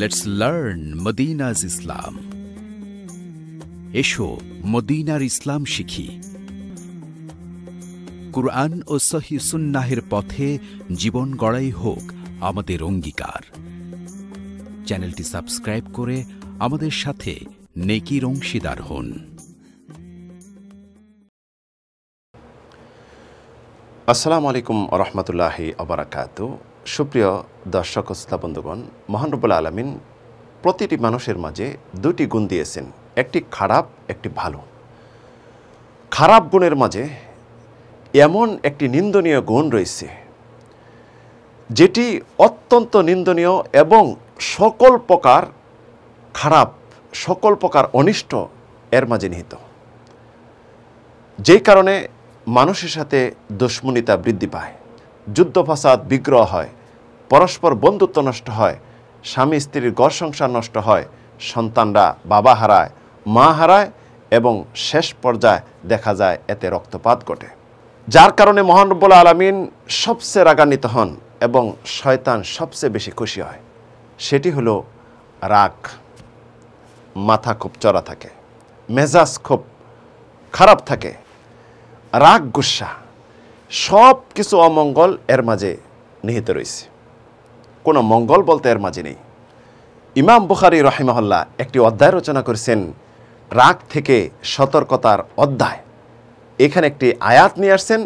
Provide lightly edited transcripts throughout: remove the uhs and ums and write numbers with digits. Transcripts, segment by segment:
Let's learn Medina's Islam. এসো মদিনার ইসলাম শিখি। কুরআন ও সহিহ সুন্নাহের পথে জীবন গড়াই হোক আমাদের অঙ্গীকার। চ্যানেলটি সাবস্ক্রাইব করে আমাদের সাথে নেকির অংশীদার হন। আসসালামু আলাইকুম ওয়া রাহমাতুল্লাহি ওয়া বারাকাতুহু। সুপ্রিয় দর্শক ও শ্রোতা বন্ধুগণ, মহান রব্বুল আলামিন প্রতিটি মানুষের মাঝে দুটি গুণ দিয়েছেন, একটি খারাপ একটি ভালো। খারাপ গুণের মাঝে এমন একটি নিন্দনীয় গুণ রয়েছে যেটি অত্যন্ত নিন্দনীয় এবং সকল প্রকার খারাপ, সকল প্রকার অনিষ্ট এর মাঝে নিহিত, যেই কারণে মানুষের সাথে দুশ্মনিতা বৃদ্ধি পায়, যুদ্ধ ফাসাদ বিগ্রহ হয়, পরস্পর বন্ধুত্ব নষ্ট হয়, স্বামী স্ত্রীর ঘর সংসার নষ্ট হয়, সন্তানরা বাবা হারায়, মা হারায় এবং শেষ পর্যায়ে দেখা যায় এতে রক্তপাত ঘটে, যার কারণে মহান রব্বুল আলামিন সবচেয়ে রাগান্বিত হন এবং শয়তান সবচেয়ে বেশি খুশি হয়। সেটি হলো রাগ। মাথা খুব চড়া থাকে, মেজাজ খুব খারাপ থাকে, রাগ গুসা সব কিছু অমঙ্গল এর মাঝে নিহিত রয়েছে, কোনো মঙ্গল বলতে এর মাঝে নেই। ইমাম বুখারি রহিমাহুল্লাহ একটি অধ্যায় রচনা করেছেন রাগ থেকে সতর্কতার অধ্যায়। এখানে একটি আয়াত নিয়ে আসছেন,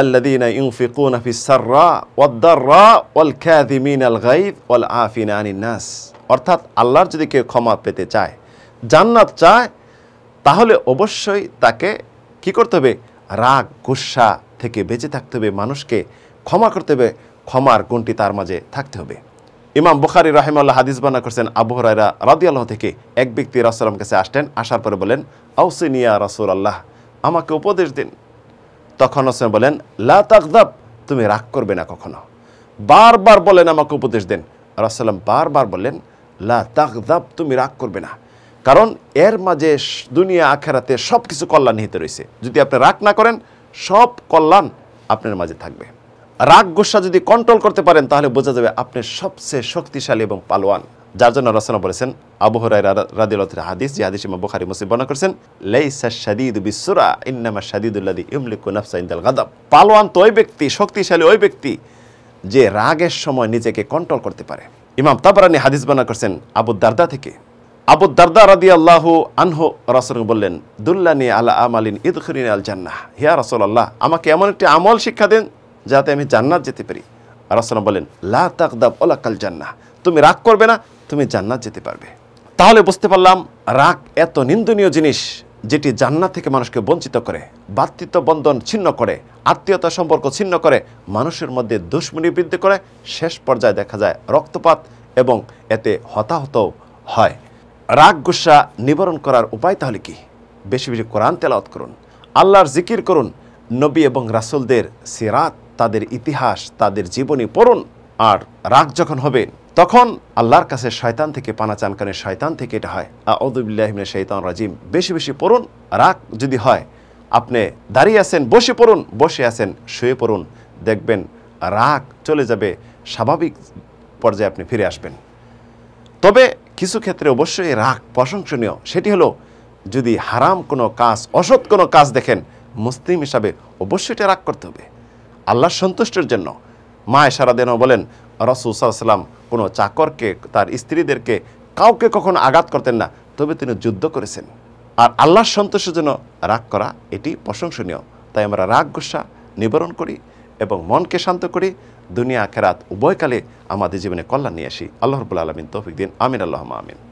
আল্লাযীনা ইউনফিকুনা ফিস সাররা ওয়াদ দাররা ওয়াল কাযিমিনাল গায়য ওয়াল আফিনা আনিন নাস। অর্থাৎ আল্লাহর যদি কেউ ক্ষমা পেতে চায়, জান্নাত চায়, তাহলে অবশ্যই তাকে কি করতে হবে? রাগ গুসা থেকে বেঁচে থাকতে হবে, মানুষকে ক্ষমা করতে হবে, ক্ষমার গুণটি তার মাঝে থাকতে হবে। ইমাম বুখারী রাহিমাহুল্লাহ হাদিস বর্ণনা করছেন আবু হুরায়রা রাদিয়াল্লাহু থেকে এক ব্যক্তি রাসূলের কাছে আসতেন, আসার পরে বলেন, আউসিনিয়া রাসূলুল্লাহ, আমাকে উপদেশ দিন। তখন রাসূল বলেন, লা তাগযাব, তুমি রাগ করবে না কখনো। বারবার বলেন আমাকে উপদেশ দিন, রাসূল বারবার বলেন লা তাগযাব, তুমি রাগ করবে না, কারণ এর মাঝে দুনিয়া আখেরাতে সব কিছু কল্যাণ নিহিত রয়েছে। যদি আপনি রাগ না করেন সব কল্যাণ আপনার মাঝে থাকবে। রাগ গুসা যদি কন্ট্রোল করতে পারেন তাহলে বোঝা যাবে আপনি সবচেয়ে শক্তিশালী এবং পালোয়ান, যার জন্য রাসূল বলেছেন আবু হুরায়রা রাদিয়াল্লাহু তাআলা হাদিস, যে হাদিস ইমাম বুখারী মুসলিম বর্ণনা করেছেন, লাইসা শাদীদু বিসসুরা ইন্নামা শাদীদুল্লাযী ইমলিকু নাফসা ইনদাল গাদাব। পালোয়ান তো ওই ব্যক্তি, শক্তিশালী ওই ব্যক্তি যে রাগের সময় নিজেকে কন্ট্রোল করতে পারে। ইমাম তাবারানি হাদিস বর্ণনা করেছেন আবু দারদা থেকে, আবু দারদা রাদিয়াল্লাহু আনহু রাসূল বললেন, দুল্লানি আলা আমালিন ইদখুরিনা আল জান্নাহ। ইয়া রাসূলুল্লাহ, আমাকে এমন একটি আমল শিক্ষা দেন যাতে আমি জান্নাত যেতে পারি। রাসূল বলেন, লা তাগদাব ওয়ালা কাল জান্নাহ, তুমি রাগ করবে না, তুমি জান্নাত যেতে পারবে। তাহলে বুঝতে পারলাম রাগ এত নিন্দনীয় জিনিস যেটি জান্নাত থেকে মানুষকে বঞ্চিত করে, ভ্রাতৃত্ব বন্ধন ছিন্ন করে, আত্মীয়তা সম্পর্ক ছিন্ন করে, মানুষের মধ্যে দুশ্মনী বৃদ্ধি করে, শেষ পর্যায়ে দেখা যায় রক্তপাত এবং এতে হতাহত হয়। রাগ গুসা নিবারণ করার উপায় তাহলে কি? বেশি বেশি কোরআন তেলাওয়াত করুন, আল্লাহর জিকির করুন, নবী এবং রাসূলদের সিরাত, তাদের ইতিহাস, তাদের জীবনী পড়ুন। আর রাগ যখন হবে তখন আল্লাহর কাছে শয়তান থেকে পানা চান, কারণ শয়তান থেকে এটা হয়। আউযু বিল্লাহি মিনাশ শাইতানির রাজিম বেশি বেশি পড়ুন। রাগ যদি হয় আপনি দাঁড়িয়ে আছেন বসে পড়ুন, বসে আছেন শুয়ে পড়ুন, দেখবেন রাগ চলে যাবে, স্বাভাবিক পর্যায়ে আপনি ফিরে আসবেন। তবে কিছু ক্ষেত্রে অবশ্যই রাগ প্রশংসনীয়, সেটি হলো যদি হারাম কোনো কাজ, অসৎ কোনো কাজ দেখেন মুসলিম হিসাবে অবশ্যই এটা রাগ করতে হবে আল্লাহর সন্তুষ্টির জন্য। মা ইশারা দেন বলেন, রাসূল সাল্লাল্লাহু আলাইহি ওয়াসাল্লাম কোনো চাকরকে, তার স্ত্রীদেরকে, কাউকে কখনো আঘাত করতেন না, তবে তিনি যুদ্ধ করেছেন। আর আল্লাহর সন্তুষ্টির জন্য রাগ করা এটি প্রশংসনীয়। তাই আমরা রাগ গুসা নিবারণ করি এবং মনকে শান্ত করি, দুনিয়া আখেরাত উভয়কালে আমাদের জীবনে কল্যাণ নিয়ে আসি। আল্লাহ রাব্বুল আলামিন তৌফিক দিন। আমিন আল্লাহুম্মা আমিন।